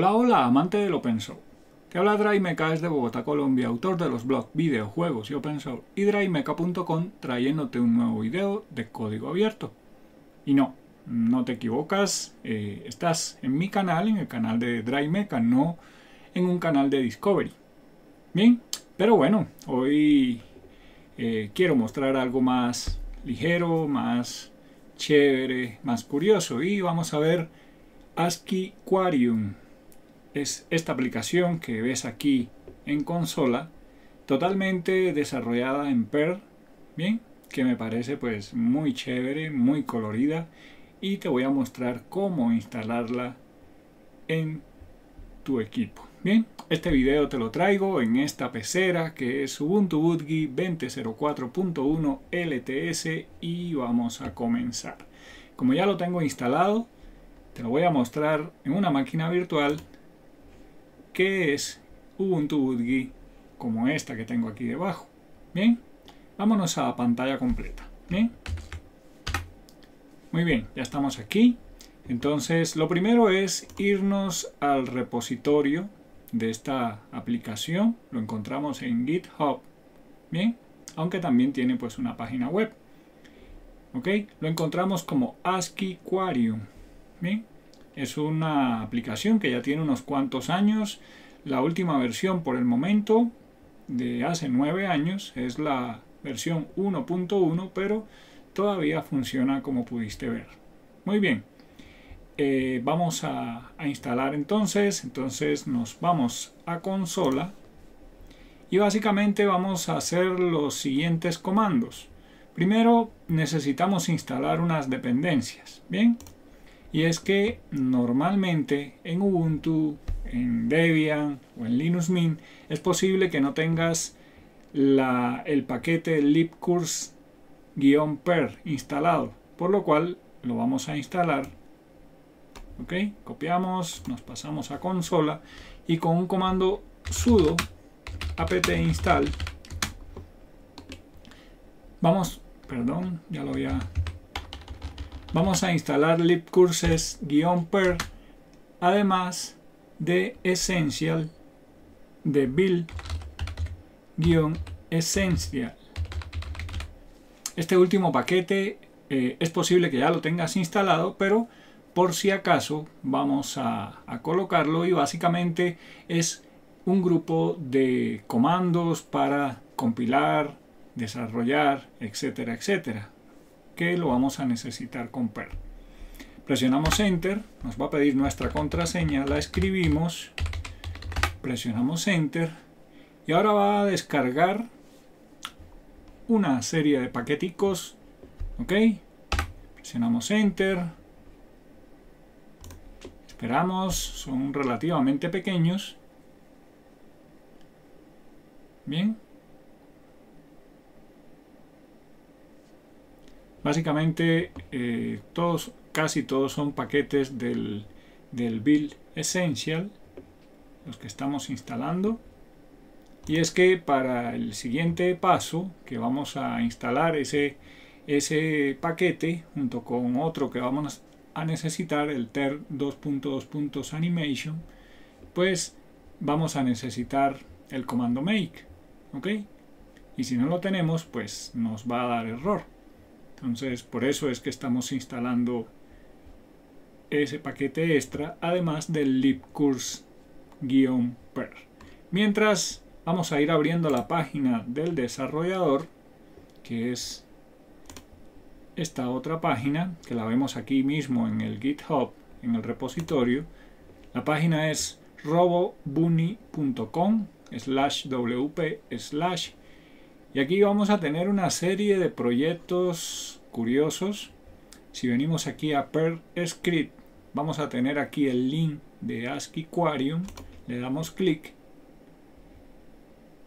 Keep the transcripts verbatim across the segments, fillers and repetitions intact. Hola, hola, amante del open source. Que habla DriveMeca desde Bogotá, Colombia, autor de los blogs, videojuegos y open source, y DriveMeca punto com, trayéndote un nuevo video de código abierto. Y no, no te equivocas, eh, estás en mi canal, en el canal de DriveMeca, no en un canal de Discovery. Bien, pero bueno, hoy eh, quiero mostrar algo más ligero, más chévere, más curioso, y vamos a ver Asciiquarium. Es esta aplicación que ves aquí en consola, totalmente desarrollada en Perl, bien, que me parece pues muy chévere, muy colorida, y te voy a mostrar cómo instalarla en tu equipo. Bien, este video te lo traigo en esta pecera que es Ubuntu Budgie veinte punto cero cuatro punto uno L T S y vamos a comenzar. Como ya lo tengo instalado, te lo voy a mostrar en una máquina virtual que es Ubuntu Budgie, como esta que tengo aquí debajo. Bien, vámonos a la pantalla completa. Bien, muy bien, ya estamos aquí. Entonces, lo primero es irnos al repositorio de esta aplicación. Lo encontramos en GitHub. Bien, aunque también tiene pues una página web. Ok, lo encontramos como Asciiquarium. Bien. Es una aplicación que ya tiene unos cuantos años. La última versión por el momento, de hace nueve años, es la versión uno punto uno, pero todavía funciona como pudiste ver. Muy bien, eh, vamos a, a instalar entonces. Entonces nos vamos a consola y básicamente vamos a hacer los siguientes comandos. Primero necesitamos instalar unas dependencias, bien. Y es que normalmente en Ubuntu, en Debian o en Linux Mint es posible que no tengas la, el paquete libcurses-perl instalado, por lo cual lo vamos a instalar. Ok, copiamos, nos pasamos a consola y con un comando sudo apt install vamos, perdón, ya lo había... Vamos a instalar libcurses-perl, además de Essential, de build-essential. Este último paquete eh, es posible que ya lo tengas instalado, pero por si acaso vamos a, a colocarlo, y básicamente es un grupo de comandos para compilar, desarrollar, etcétera, etcétera, que lo vamos a necesitar con Perl. Presionamos Enter, nos va a pedir nuestra contraseña, la escribimos, presionamos Enter y ahora va a descargar una serie de paqueticos. Ok, presionamos Enter, esperamos, son relativamente pequeños. Bien. Básicamente eh, todos, casi todos son paquetes del, del build essential los que estamos instalando, y es que para el siguiente paso que vamos a instalar ese, ese paquete junto con otro que vamos a necesitar, el Term dos punto dos punto Animation, pues vamos a necesitar el comando make. Ok, y si no lo tenemos pues nos va a dar error. Entonces, por eso es que estamos instalando ese paquete extra, además del libcurses-perl. Mientras, vamos a ir abriendo la página del desarrollador, que es esta otra página, que la vemos aquí mismo en el GitHub, en el repositorio. La página es robo bunny punto com slash w p slash. Y aquí vamos a tener una serie de proyectos curiosos. Si venimos aquí a Perl Script, vamos a tener aquí el link de Asciiquarium. Le damos clic.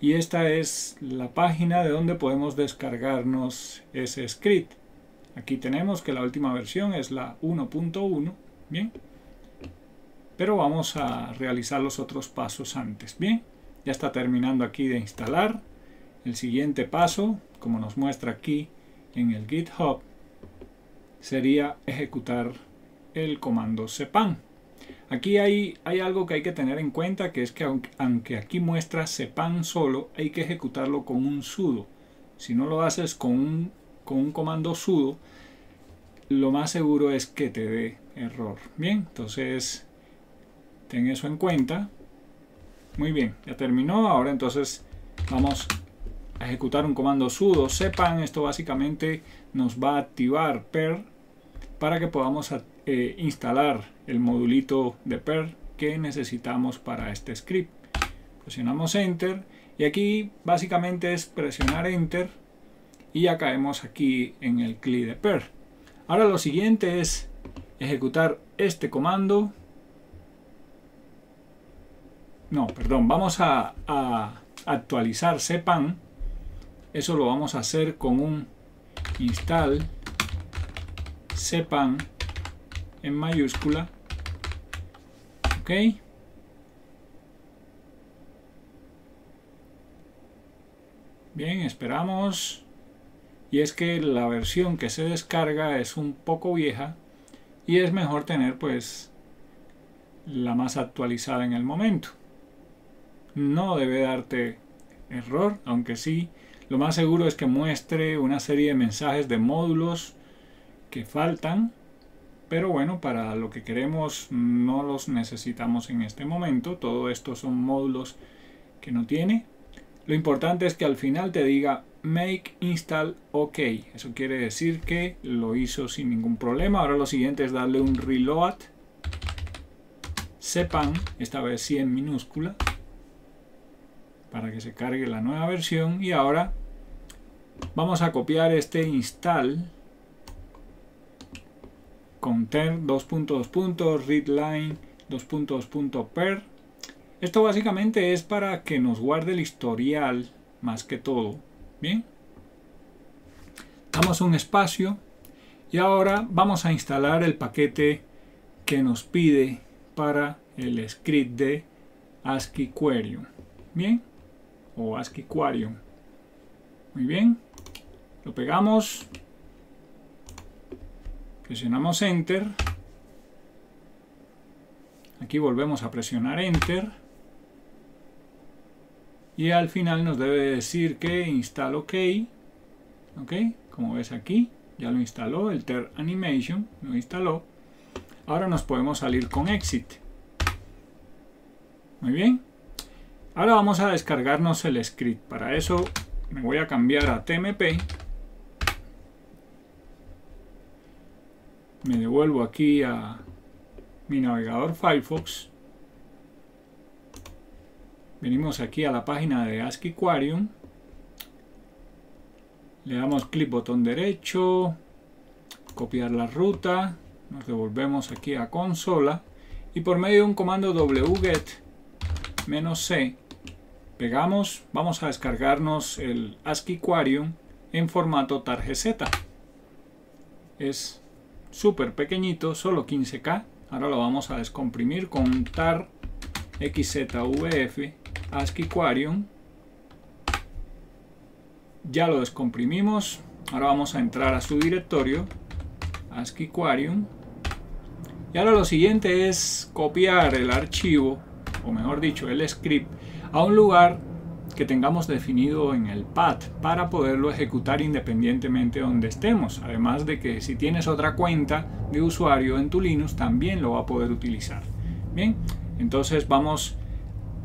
Y esta es la página de donde podemos descargarnos ese script. Aquí tenemos que la última versión es la uno punto uno. Bien. Pero vamos a realizar los otros pasos antes. Bien. Ya está terminando aquí de instalar. El siguiente paso, como nos muestra aquí en el GitHub, sería ejecutar el comando cpan. Aquí hay, hay algo que hay que tener en cuenta, que es que aunque, aunque aquí muestra cepan solo, hay que ejecutarlo con un sudo. Si no lo haces con un, con un comando sudo, lo más seguro es que te dé error. Bien, entonces ten eso en cuenta. Muy bien, ya terminó. Ahora entonces vamos a ejecutar un comando sudo cepan. Esto básicamente nos va a activar Perl para que podamos eh, instalar el modulito de Perl que necesitamos para este script. Presionamos Enter y aquí básicamente es presionar Enter y ya caemos aquí en el C L I de Perl. Ahora lo siguiente es ejecutar este comando. No, perdón, vamos a, a actualizar cepan. Eso lo vamos a hacer con un install cepan en mayúscula. Ok. Bien, esperamos. Y es que la versión que se descarga es un poco vieja y es mejor tener pues la más actualizada en el momento. No debe darte error, aunque sí, lo más seguro es que muestre una serie de mensajes de módulos que faltan, pero bueno, para lo que queremos no los necesitamos en este momento. Todo esto son módulos que no tiene. Lo importante es que al final te diga make install ok. Eso quiere decir que lo hizo sin ningún problema. Ahora lo siguiente es darle un reload cepan, esta vez sí en minúscula, para que se cargue la nueva versión. Y ahora vamos a copiar este install con term dos punto dos punto readline dos punto dos punto per. Esto básicamente es para que nos guarde el historial más que todo. Bien, damos un espacio y ahora vamos a instalar el paquete que nos pide para el script de Asciiquarium. Bien, o Asciiquarium. Muy bien, lo pegamos, presionamos Enter. Aquí volvemos a presionar Enter. Y al final nos debe decir que install ok. Ok, como ves aquí, ya lo instaló, el Term Animation lo instaló. Ahora nos podemos salir con Exit. Muy bien. Ahora vamos a descargarnos el script. Para eso me voy a cambiar a T M P. Me devuelvo aquí a mi navegador Firefox. Venimos aquí a la página de Asciiquarium, le damos clic botón derecho, copiar la ruta, nos devolvemos aquí a consola y por medio de un comando wget-c pegamos, vamos a descargarnos el Asciiquarium en formato tarjeta. Es súper pequeñito, solo quince K. Ahora lo vamos a descomprimir con tar xzvf Asciiquarium. Ya lo descomprimimos. Ahora vamos a entrar a su directorio Asciiquarium y ahora lo siguiente es copiar el archivo, o mejor dicho el script, a un lugar que tengamos definido en el pad para poderlo ejecutar independientemente de donde estemos, además de que si tienes otra cuenta de usuario en tu Linux también lo va a poder utilizar. Bien, entonces vamos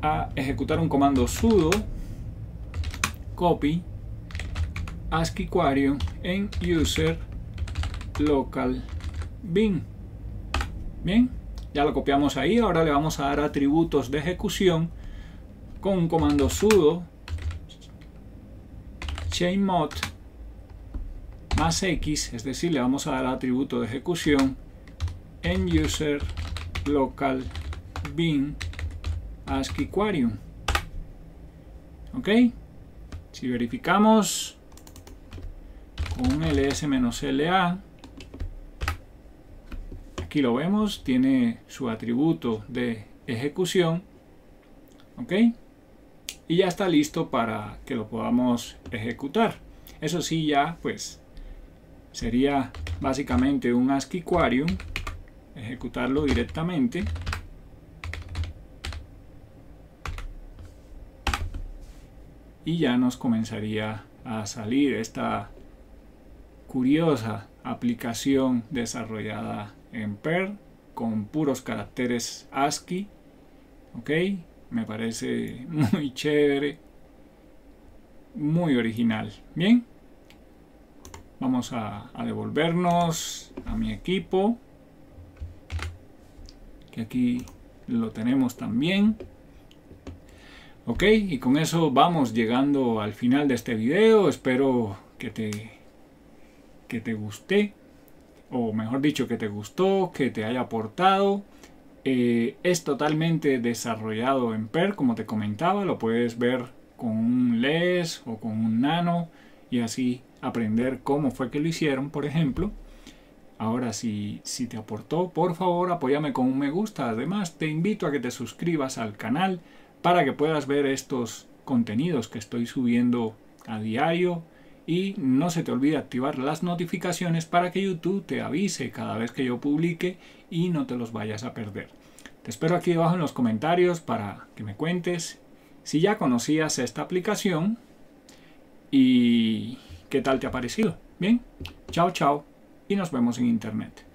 a ejecutar un comando sudo copy Asciiquarium en user local bin. Bien, ya lo copiamos ahí. Ahora le vamos a dar atributos de ejecución con un comando sudo chmod más x, es decir, le vamos a dar atributo de ejecución en user local bin Asciiquarium. Ok, si verificamos con ls-la, aquí lo vemos, tiene su atributo de ejecución. Ok, y ya está listo para que lo podamos ejecutar. Eso sí, ya pues sería básicamente un Asciiquarium, ejecutarlo directamente. y ya nos comenzaría a salir esta curiosa aplicación desarrollada en Perl con puros caracteres ASCII. Ok, me parece muy chévere, muy original. Bien, vamos a, a devolvernos a mi equipo, que aquí lo tenemos también. Ok, y con eso vamos llegando al final de este video. Espero que te, que te guste, o mejor dicho, que te gustó, que te haya aportado. Eh, es totalmente desarrollado en Perl, como te comentaba. Lo puedes ver con un L E S o con un Nano y así aprender cómo fue que lo hicieron, por ejemplo. Ahora, si, si te aportó, por favor, apóyame con un me gusta. Además, te invito a que te suscribas al canal para que puedas ver estos contenidos que estoy subiendo a diario. Y no se te olvide activar las notificaciones para que YouTube te avise cada vez que yo publique y no te los vayas a perder. Te espero aquí abajo en los comentarios para que me cuentes si ya conocías esta aplicación y qué tal te ha parecido. Bien, chao, chao, y nos vemos en internet.